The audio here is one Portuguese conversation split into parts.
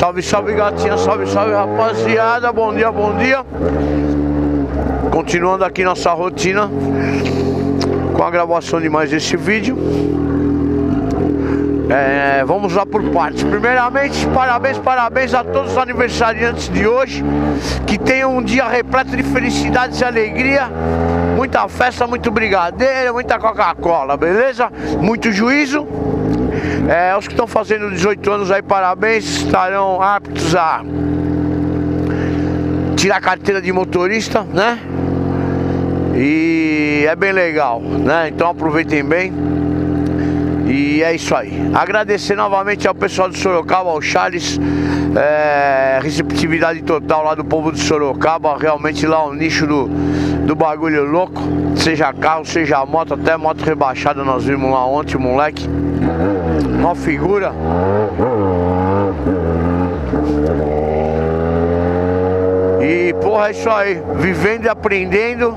Salve, salve, gatinha, salve, salve, rapaziada. Bom dia, bom dia. Continuando aqui nossa rotina com a gravação de mais esse vídeo. Vamos lá por partes. Primeiramente, parabéns a todos os aniversariantes de hoje. Que tenham um dia repleto de felicidades e alegria. Muita festa, muito brigadeiro, muita Coca-Cola, beleza? Muito juízo. Os que estão fazendo 18 anos aí, parabéns. Estarão aptos a tirar a carteira de motorista, né? E é bem legal, né? Então aproveitem bem. E é isso aí. Agradecer novamente ao pessoal do Sorocaba, ao Charles. Receptividade total lá do povo de Sorocaba. Realmente lá o nicho do bagulho louco. Seja carro, seja moto, até moto rebaixada nós vimos lá ontem, moleque. Uma figura. E porra, é isso aí. Vivendo e aprendendo,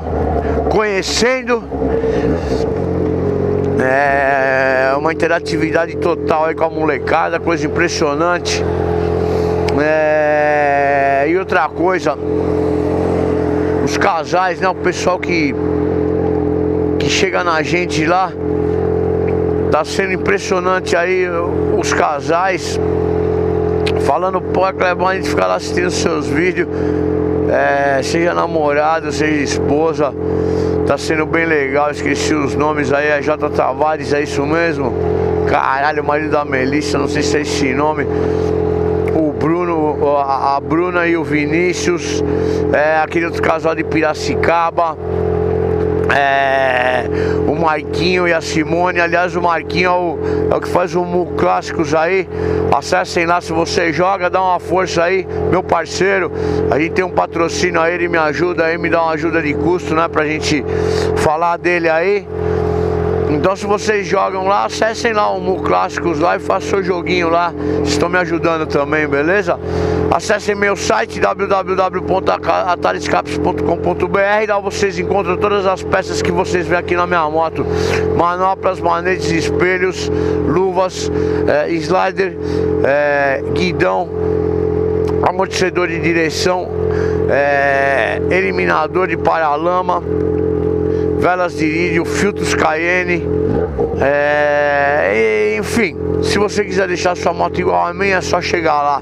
conhecendo. Uma interatividade total aí com a molecada, coisa impressionante. E outra coisa, os casais, né? O pessoal que chega na gente lá, tá sendo impressionante aí os casais falando, pô, Clebão, a gente fica lá assistindo seus vídeos, seja namorado, seja esposa. Tá sendo bem legal, esqueci os nomes aí, é Jota Tavares, é isso mesmo? Caralho, o marido da Melissa, não sei se é esse nome. O Bruno, a Bruna e o Vinícius, aquele outro casal de Piracicaba, o Marquinho e a Simone. Aliás, o Marquinho é o que faz o Mu Clássicos aí. Acessem lá se você joga, dá uma força aí, meu parceiro. A gente tem um patrocínio aí, ele me ajuda aí, me dá uma ajuda de custo, né? Pra gente falar dele aí. Então se vocês jogam lá, acessem lá o Mu Clássicos lá e façam o joguinho lá. Vocês estão me ajudando também, beleza? Acessem meu site www.atarescaps.com.br. Lá vocês encontram todas as peças que vocês veem aqui na minha moto: manoplas, manetes, espelhos, luvas, slider, guidão, amortecedor de direção, eliminador de paralama, velas de irídio, filtros KN, enfim, se você quiser deixar sua moto igual a minha, é só chegar lá.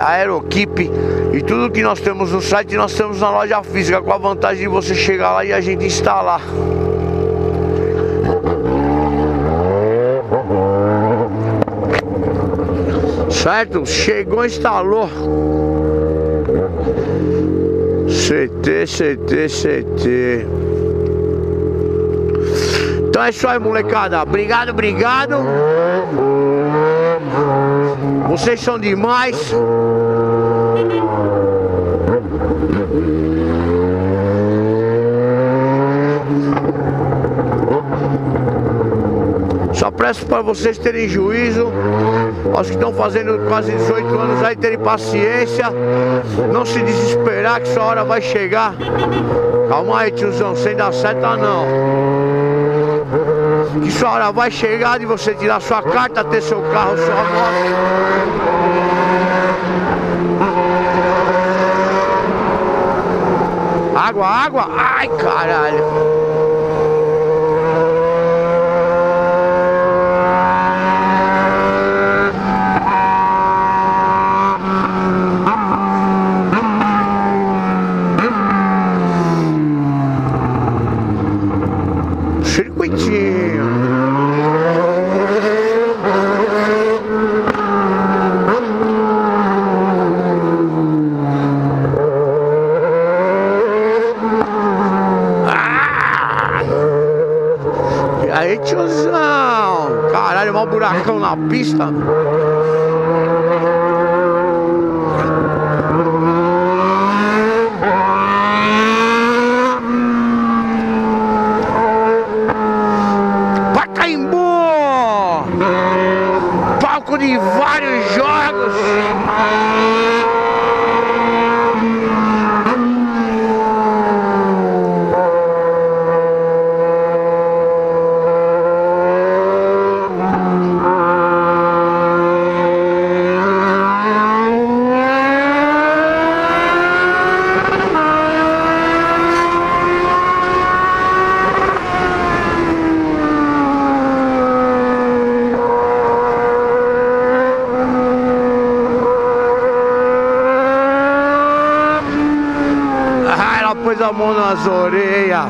Aeroquipe e tudo que nós temos no site, nós temos na loja física, com a vantagem de você chegar lá e a gente instalar. Certo? Chegou, instalou. CT. Então é isso aí, molecada. Obrigado, obrigado. Vocês são demais. Só peço para vocês terem juízo. Aos que estão fazendo quase 18 anos aí, terem paciência. Não se desesperar que sua hora vai chegar. Calma aí, tiozão, sem dar seta não. Que sua hora vai chegar de você tirar sua carta, ter seu carro, sua moto. Água, água. Ai, caralho. Circuitinho. E aí, tiozão? Caralho, mó buracão na pista. De vários jogos. pôs a mão nas orelhas.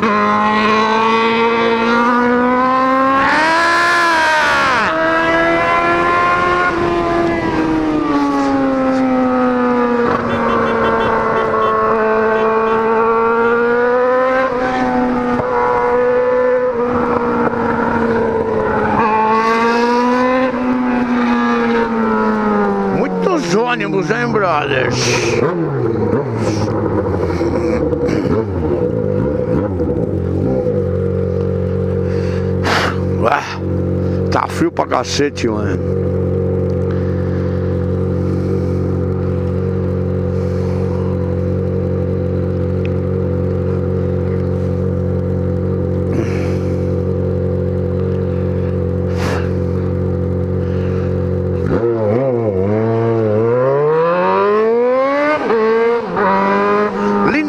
Ônibus, hein, brothers? Ué, tá frio pra cacete, mano.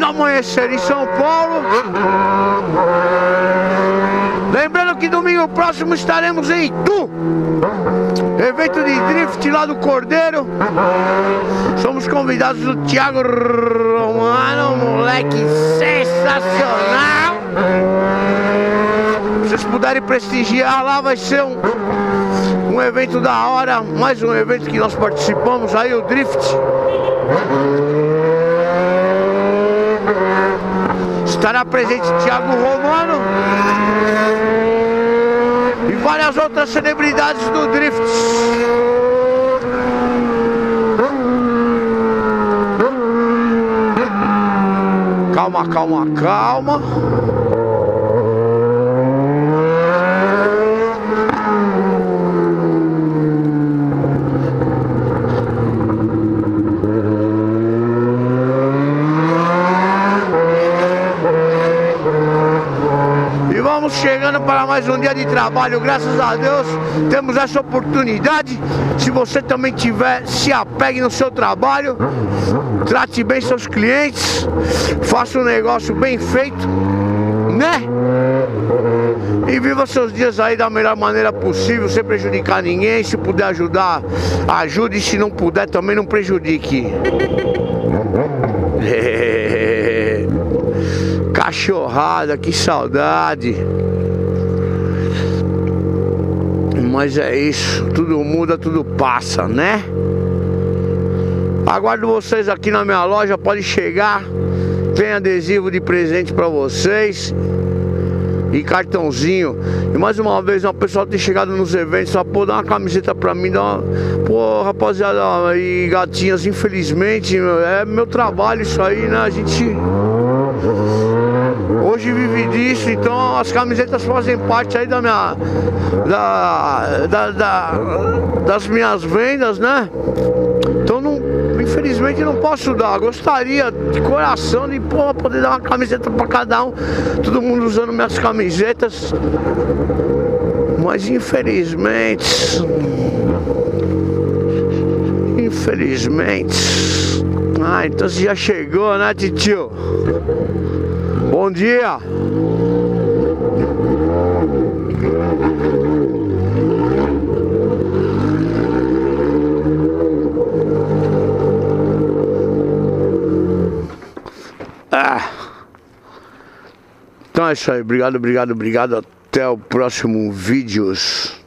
Amanhecer em São Paulo. Lembrando que domingo próximo estaremos em Itu, evento de drift lá do Cordeiro. Somos convidados do Thiago Romano, moleque sensacional. Se vocês puderem prestigiar lá, vai ser um evento da hora. Mais um evento que nós participamos aí, o drift. Estará presente Thiago Romano e várias outras celebridades do drift. Calma, calma, calma. Chegando para mais um dia de trabalho, graças a Deus temos essa oportunidade. Se você também tiver, se apegue no seu trabalho, trate bem seus clientes, faça um negócio bem feito, né? E viva seus dias aí da melhor maneira possível, sem prejudicar ninguém. Se puder ajudar, ajude, se não puder também não prejudique. Cachorrada, que saudade. Mas é isso, tudo muda, tudo passa, né? Aguardo vocês aqui na minha loja, pode chegar. Tem adesivo de presente pra vocês e cartãozinho. E mais uma vez, o pessoal tem chegado nos eventos, só pô, dá uma camiseta pra mim, dá uma... Pô, rapaziada, e gatinhas, infelizmente, é meu trabalho isso aí, né? A gente... Hoje vive disso, então as camisetas fazem parte aí da minha, das minhas vendas, né? Então não, infelizmente não posso dar. Gostaria de coração de porra, poder dar uma camiseta pra cada um, todo mundo usando minhas camisetas, mas infelizmente. Ah, então você já chegou, né, titio? Bom dia! Ah. Então é isso aí, obrigado, obrigado, obrigado. Até o próximo vídeos.